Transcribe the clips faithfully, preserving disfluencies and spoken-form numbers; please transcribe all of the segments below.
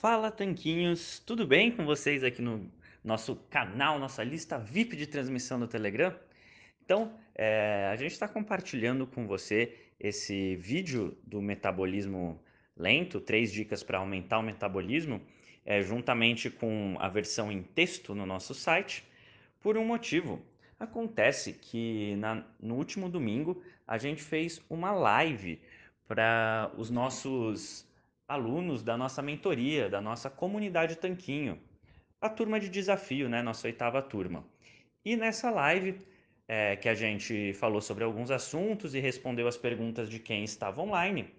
Fala tanquinhos, tudo bem com vocês aqui no nosso canal, nossa lista V I P de transmissão do Telegram? Então, é, a gente está compartilhando com você esse vídeo do metabolismo lento, três dicas para aumentar o metabolismo, é, juntamente com a versão em texto no nosso site, por um motivo. Acontece que na, no último domingo a gente fez uma live para os nossos alunos da nossa mentoria, da nossa comunidade Tanquinho, a turma de desafio, né? Nossa oitava turma. E nessa live é, que a gente falou sobre alguns assuntos e respondeu as perguntas de quem estava online,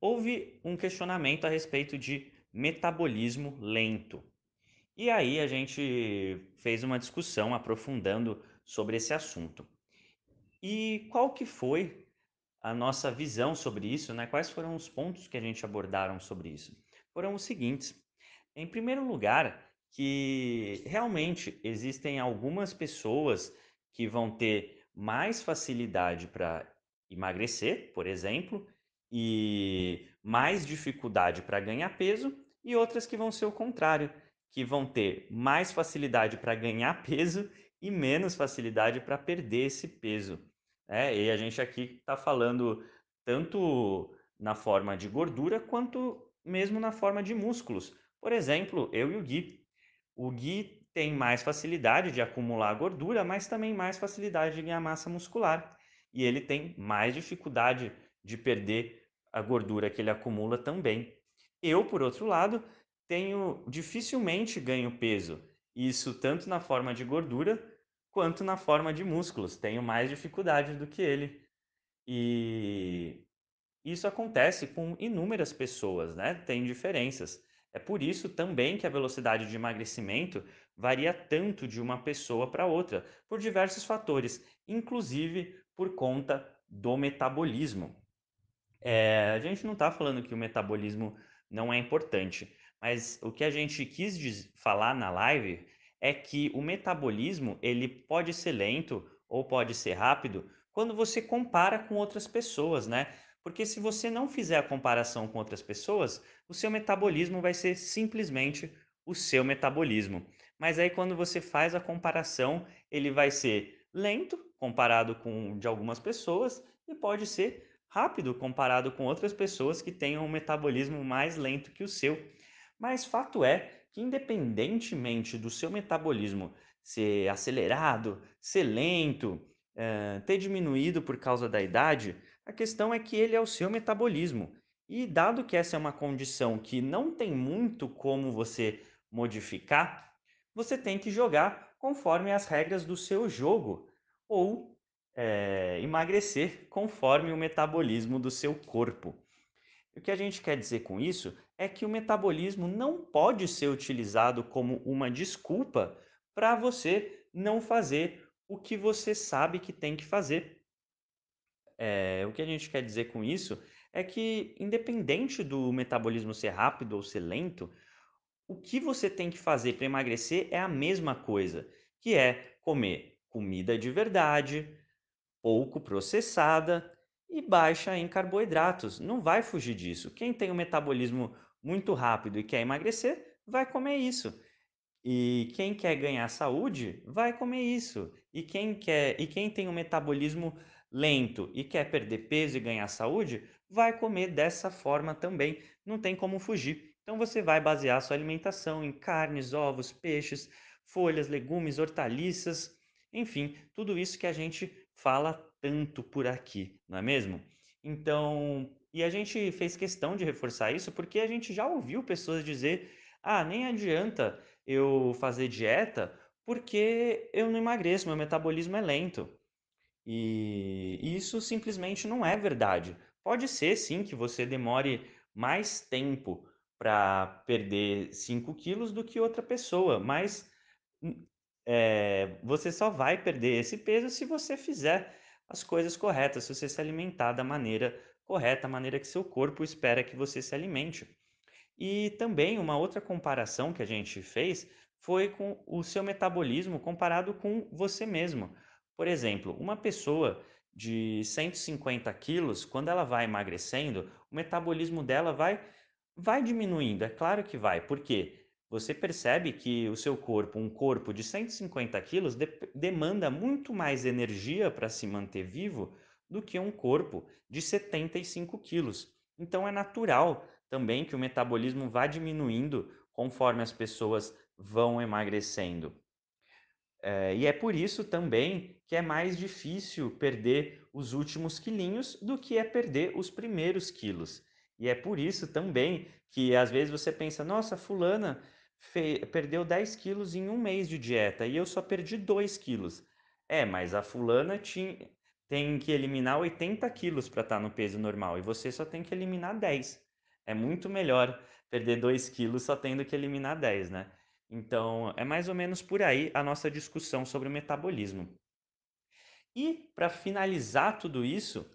houve um questionamento a respeito de metabolismo lento. E aí a gente fez uma discussão aprofundando sobre esse assunto. E qual que foi a nossa visão sobre isso, né? Quais foram os pontos que a gente abordaram sobre isso? Foram os seguintes. Em primeiro lugar, que realmente existem algumas pessoas que vão ter mais facilidade para emagrecer, por exemplo, e mais dificuldade para ganhar peso, e outras que vão ser o contrário, que vão ter mais facilidade para ganhar peso e menos facilidade para perder esse peso. É, e a gente aqui está falando tanto na forma de gordura quanto mesmo na forma de músculos. Por exemplo, eu e o Gui. O Gui tem mais facilidade de acumular gordura, mas também mais facilidade de ganhar massa muscular. E ele tem mais dificuldade de perder a gordura que ele acumula também. Eu, por outro lado, tenho dificilmente ganho peso. Isso tanto na forma de gordura quanto na forma de músculos, tenho mais dificuldade do que ele. E isso acontece com inúmeras pessoas, né? Tem diferenças. É por isso também que a velocidade de emagrecimento varia tanto de uma pessoa para outra, por diversos fatores, inclusive por conta do metabolismo. É, a gente não está falando que o metabolismo não é importante, mas o que a gente quis falar na live é que o metabolismo ele pode ser lento ou pode ser rápido quando você compara com outras pessoas, né? Porque se você não fizer a comparação com outras pessoas, o seu metabolismo vai ser simplesmente o seu metabolismo. Mas aí quando você faz a comparação, ele vai ser lento comparado com o de algumas pessoas e pode ser rápido comparado com outras pessoas que tenham um metabolismo mais lento que o seu. Mas fato é que independentemente do seu metabolismo ser acelerado, ser lento, ter diminuído por causa da idade, a questão é que ele é o seu metabolismo. E dado que essa é uma condição que não tem muito como você modificar, você tem que jogar conforme as regras do seu jogo ou é, emagrecer conforme o metabolismo do seu corpo. O que a gente quer dizer com isso é que o metabolismo não pode ser utilizado como uma desculpa para você não fazer o que você sabe que tem que fazer. É, o que a gente quer dizer com isso é que, independente do metabolismo ser rápido ou ser lento, o que você tem que fazer para emagrecer é a mesma coisa, que é comer comida de verdade, pouco processada e baixa em carboidratos. Não vai fugir disso. Quem tem um metabolismo muito rápido e quer emagrecer, vai comer isso. E quem quer ganhar saúde, vai comer isso. E quem quer, e quem tem um metabolismo lento e quer perder peso e ganhar saúde, vai comer dessa forma também. Não tem como fugir. Então você vai basear sua alimentação em carnes, ovos, peixes, folhas, legumes, hortaliças, enfim, tudo isso que a gente fala tanto por aqui, não é mesmo? Então, e a gente fez questão de reforçar isso porque a gente já ouviu pessoas dizer: ah, nem adianta eu fazer dieta porque eu não emagreço, meu metabolismo é lento. E isso simplesmente não é verdade. Pode ser sim que você demore mais tempo para perder cinco quilos do que outra pessoa, mas é, você só vai perder esse peso se você fizer as coisas corretas, se você se alimentar da maneira correta, a maneira que seu corpo espera que você se alimente. E também uma outra comparação que a gente fez foi com o seu metabolismo comparado com você mesmo. Por exemplo, uma pessoa de cento e cinquenta quilos, quando ela vai emagrecendo, o metabolismo dela vai Vai diminuindo, é claro que vai, porque você percebe que o seu corpo, um corpo de cento e cinquenta quilos, dep- demanda muito mais energia para se manter vivo do que um corpo de setenta e cinco quilos. Então é natural também que o metabolismo vá diminuindo conforme as pessoas vão emagrecendo. É, e é por isso também que é mais difícil perder os últimos quilinhos do que é perder os primeiros quilos. E é por isso também que às vezes você pensa, nossa, fulana fe- perdeu dez quilos em um mês de dieta e eu só perdi dois quilos. É, mas a fulana ti- tem que eliminar oitenta quilos para estar no peso normal e você só tem que eliminar dez. É muito melhor perder dois quilos só tendo que eliminar dez, né? Então, é mais ou menos por aí a nossa discussão sobre o metabolismo. E, para finalizar tudo isso,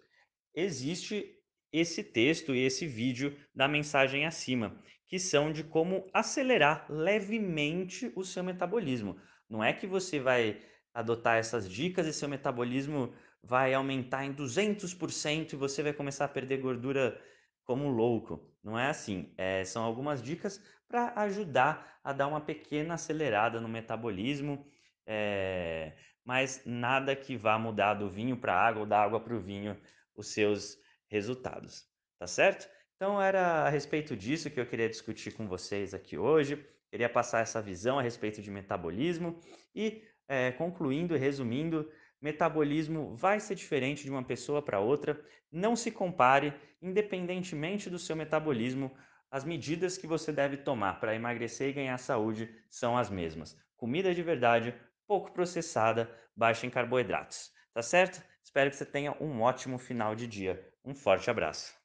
existe esse texto e esse vídeo da mensagem acima, que são de como acelerar levemente o seu metabolismo. Não é que você vai adotar essas dicas e seu metabolismo vai aumentar em duzentos por cento e você vai começar a perder gordura como louco. Não é assim. É, são algumas dicas para ajudar a dar uma pequena acelerada no metabolismo. é, Mas nada que vá mudar do vinho para a água ou da água para o vinho os seus resultados, tá certo? Então era a respeito disso que eu queria discutir com vocês aqui hoje. Queria passar essa visão a respeito de metabolismo e eh, concluindo e resumindo, metabolismo vai ser diferente de uma pessoa para outra. Não se compare, independentemente do seu metabolismo, as medidas que você deve tomar para emagrecer e ganhar saúde são as mesmas. Comida de verdade, pouco processada, baixa em carboidratos. Tá certo? Espero que você tenha um ótimo final de dia. Um forte abraço.